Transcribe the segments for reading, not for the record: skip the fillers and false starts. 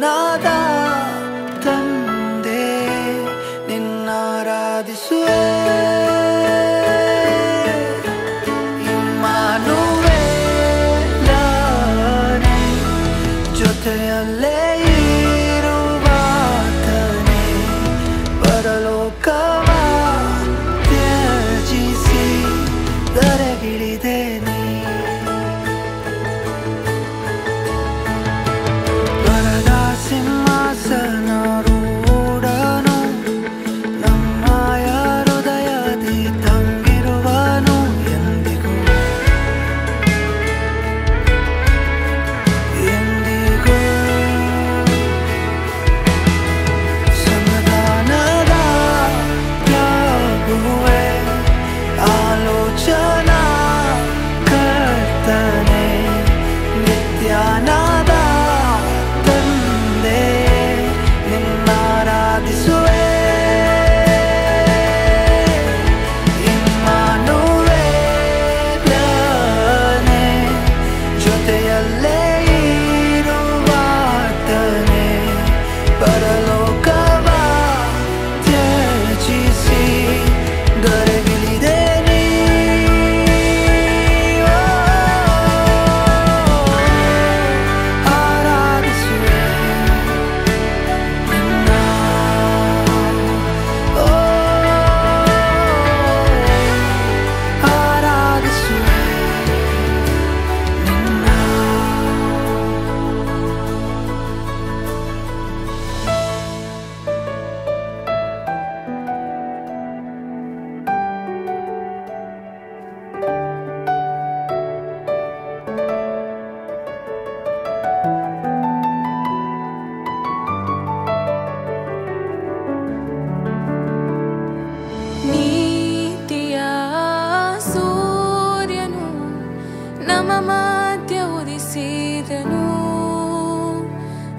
ನಾದ ತಂದೆ ನಿನ್ನಾರಾಧಿಸುವೆ ಇಮ್ಮಾನುವೇಲನೇ ಜೊತೆಯಲ್ಲೇ ಇರುವಾತನೇ ಪರಲೋಕವ ತ್ಯಜಿಸಿ ದರೆಗಿಳಿದೆ ನೀ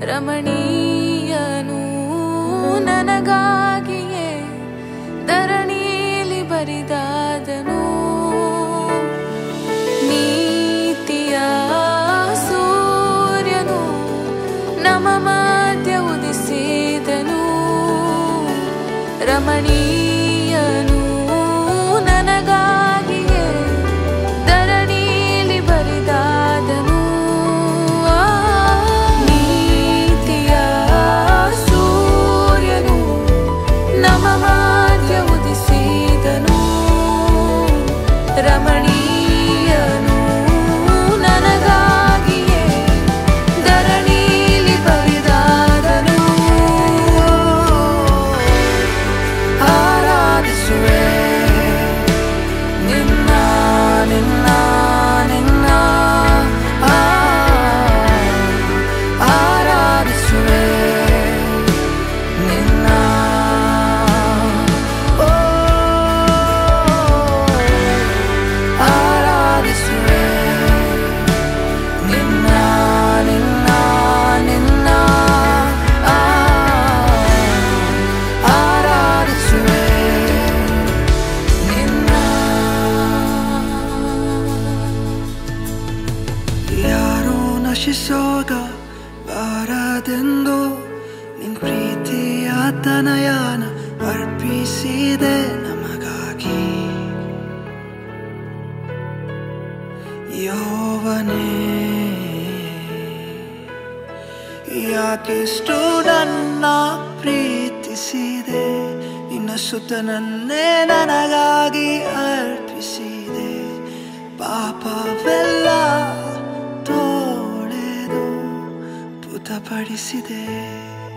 ರಮಣೀಯನು ನನಗಾಗಿಯೇ ಧರಣಿಯಲ್ಲಿ ಬರಿದಾದನು ನೀತಿಯ ಸೂರ್ಯನು ನಮ್ಮ ಮಧ್ಯ ಉದಿಸಿದನು ರಮಣೀಯನು ನನಗಾಗಿಯೇ ಧರಣಿಯಲ್ಲಿ ಬರಿದಾದನು ನಶಿಸೋಗ ಬಾರದೆಂದು ನಿನ್ ಪ್ರೀತಿಯ ತನಯಾನ ಅರ್ಪಿಸಿದೆ ನಮಗಾಗಿ ಯೆಹೋವನೇ ಯಾಕಿಷ್ಟು ನನ್ನ ಪ್ರೀತಿಸಿದೆ ನಿನ್ನ ಸುತನನ್ನೇ ನನಗಾಗಿ ಅರ್ಪಿಸಿದೆ ಪಾಪವೆಲ್ಲ ತೋಳೆದು ಪುತಪಡಿಸಿದೆ